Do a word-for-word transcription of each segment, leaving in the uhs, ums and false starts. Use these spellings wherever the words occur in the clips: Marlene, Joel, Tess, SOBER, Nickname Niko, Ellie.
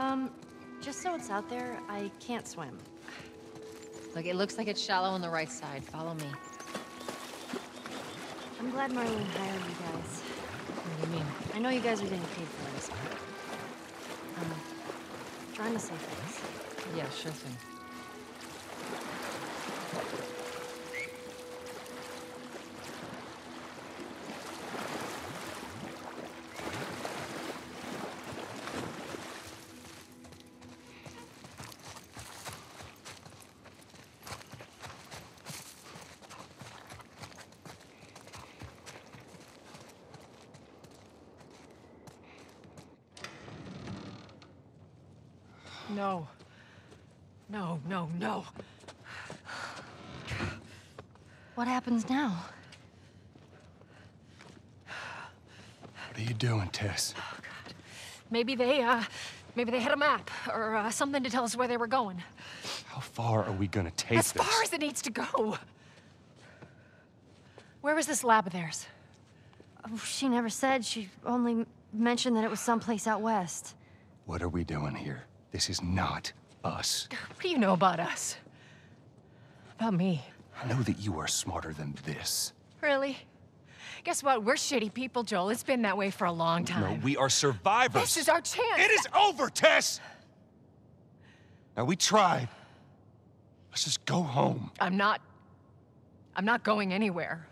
Um, just so it's out there, I can't swim. Look, it looks like it's shallow on the right side. Follow me. I'm glad Marlene hired you guys. What do you mean? I know you guys are getting paid for this, but... Um, trying to say things. Yeah, sure thing. No. No, no, no. What happens now? What are you doing, Tess? Oh, God. Maybe they, uh, maybe they had a map or uh, something to tell us where they were going. How far are we gonna take this? As far as it needs to go. Where was this lab of theirs? Oh, she never said. She only mentioned that it was someplace out west. What are we doing here? This is not us. What do you know about us? About me? I know that you are smarter than this. Really? Guess what? We're shitty people, Joel. It's been that way for a long time. No, we are survivors. This is our chance. It is over, Tess! Now, we tried. Let's just go home. I'm not... I'm not going anywhere.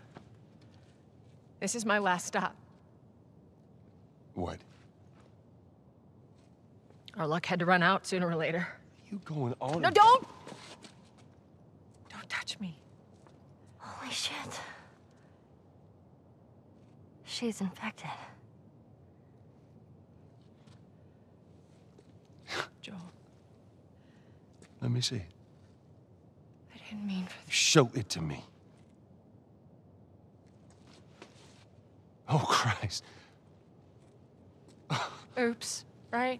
This is my last stop. What? Our luck had to run out sooner or later. You going on? No, don't! Don't touch me. Holy shit. She's infected. Joel. Let me see. I didn't mean for this. Show it to me. Oh, Christ. Oops, right?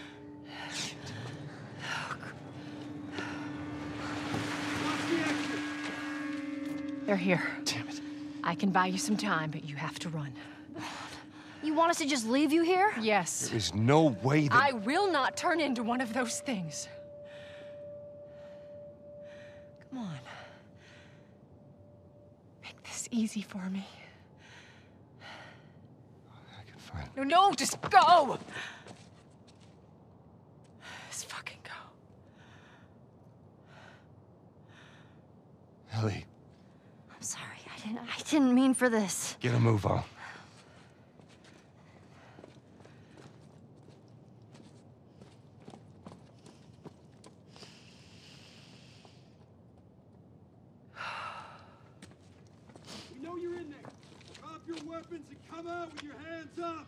They're here. Damn it. I can buy you some time, but you have to run. You want us to just leave you here? Yes. There is no way that... I will not turn into one of those things. Come on. Make this easy for me. I can find... No, no, just go! Just fucking go. Ellie. I'm sorry, I didn't, I didn't mean for this. Get a move on. We know you're in there. Drop your weapons and come out with your hands up.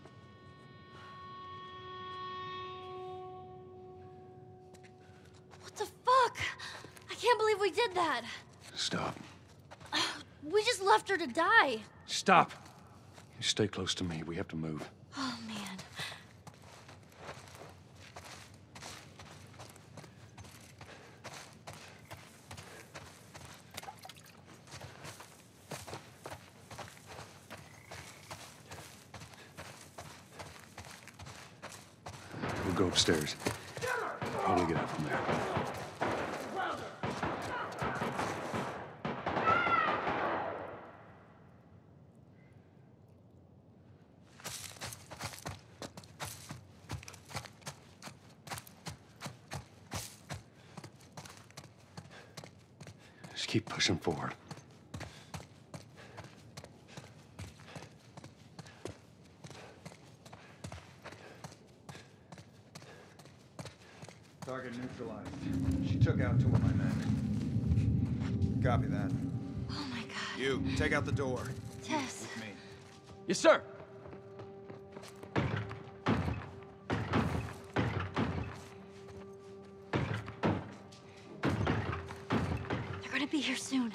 What the fuck? I can't believe we did that. Stop. We just left her to die. Stop. You stay close to me. We have to move. Oh, man. We'll go upstairs. Probably get out from there. Keep pushing forward. Target neutralized. She took out two of my men. Copy that. Oh my God. You, take out the door. Tess. With me. Yes, sir. be here soon.